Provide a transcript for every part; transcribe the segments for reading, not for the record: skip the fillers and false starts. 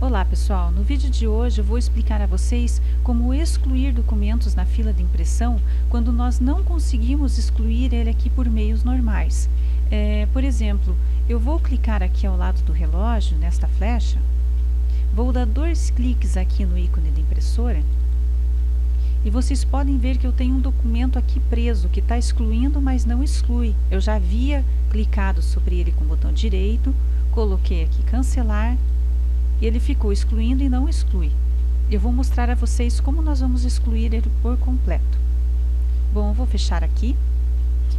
Olá pessoal, no vídeo de hoje eu vou explicar a vocês como excluir documentos na fila de impressão quando nós não conseguimos excluir ele aqui por meios normais. Por exemplo, eu vou clicar aqui ao lado do relógio, nesta flecha, vou dar dois cliques aqui no ícone da impressora e vocês podem ver que eu tenho um documento aqui preso que está excluindo, mas não exclui. Eu já havia clicado sobre ele com o botão direito, coloquei aqui cancelar. E ele ficou excluindo e não exclui. Eu vou mostrar a vocês como nós vamos excluir ele por completo. Bom, eu vou fechar aqui.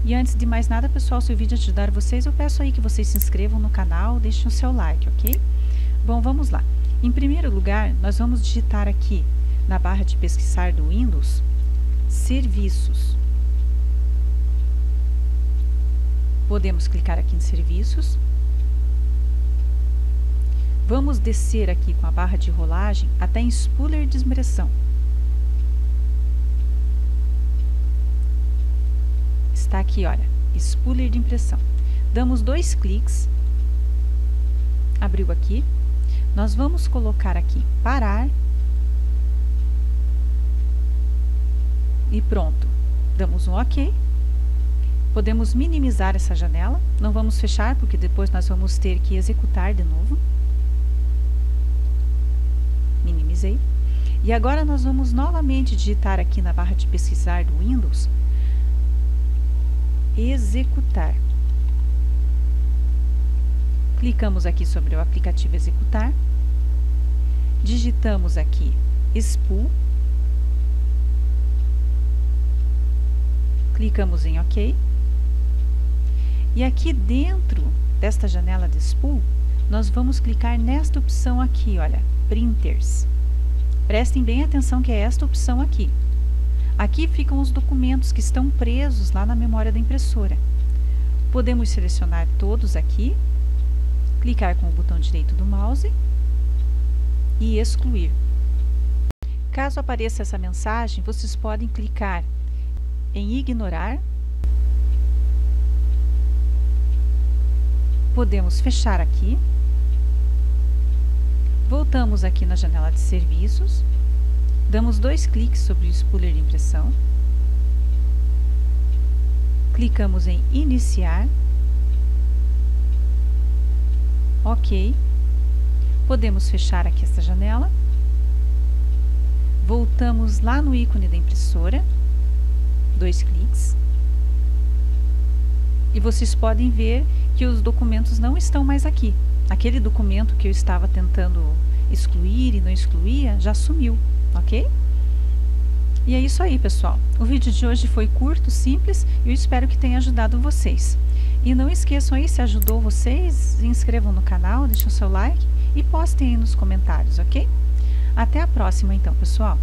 E antes de mais nada, pessoal, se o vídeo ajudar vocês, eu peço aí que vocês se inscrevam no canal, deixem o seu like, ok? Bom, vamos lá. Em primeiro lugar, nós vamos digitar aqui na barra de pesquisar do Windows, Serviços. Podemos clicar aqui em Serviços. Vamos descer aqui com a barra de rolagem até em Spooler de Impressão. Está aqui, olha, Spooler de Impressão. Damos dois cliques, abriu aqui. Nós vamos colocar aqui parar e pronto. Damos um OK. Podemos minimizar essa janela, não vamos fechar porque depois nós vamos ter que executar de novo. Minimizei. E agora nós vamos novamente digitar aqui na barra de pesquisar do Windows executar. Clicamos aqui sobre o aplicativo executar. Digitamos aqui spool. Clicamos em OK. E aqui dentro desta janela de spool, nós vamos clicar nesta opção aqui, olha, printers. Prestem bem atenção que é esta opção aqui. Aqui ficam os documentos que estão presos lá na memória da impressora. Podemos selecionar todos aqui, clicar com o botão direito do mouse e excluir. Caso apareça essa mensagem, vocês podem clicar em ignorar. Podemos fechar aqui. Voltamos aqui na janela de serviços, damos dois cliques sobre o Spooler de impressão, clicamos em iniciar, OK, podemos fechar aqui esta janela, voltamos lá no ícone da impressora, dois cliques, e vocês podem ver que os documentos não estão mais aqui. Aquele documento que eu estava tentando excluir e não excluía, já sumiu, ok? E é isso aí, pessoal. O vídeo de hoje foi curto, simples, e eu espero que tenha ajudado vocês. E não esqueçam aí, se ajudou vocês, se inscrevam no canal, deixem o seu like e postem aí nos comentários, ok? Até a próxima, então, pessoal!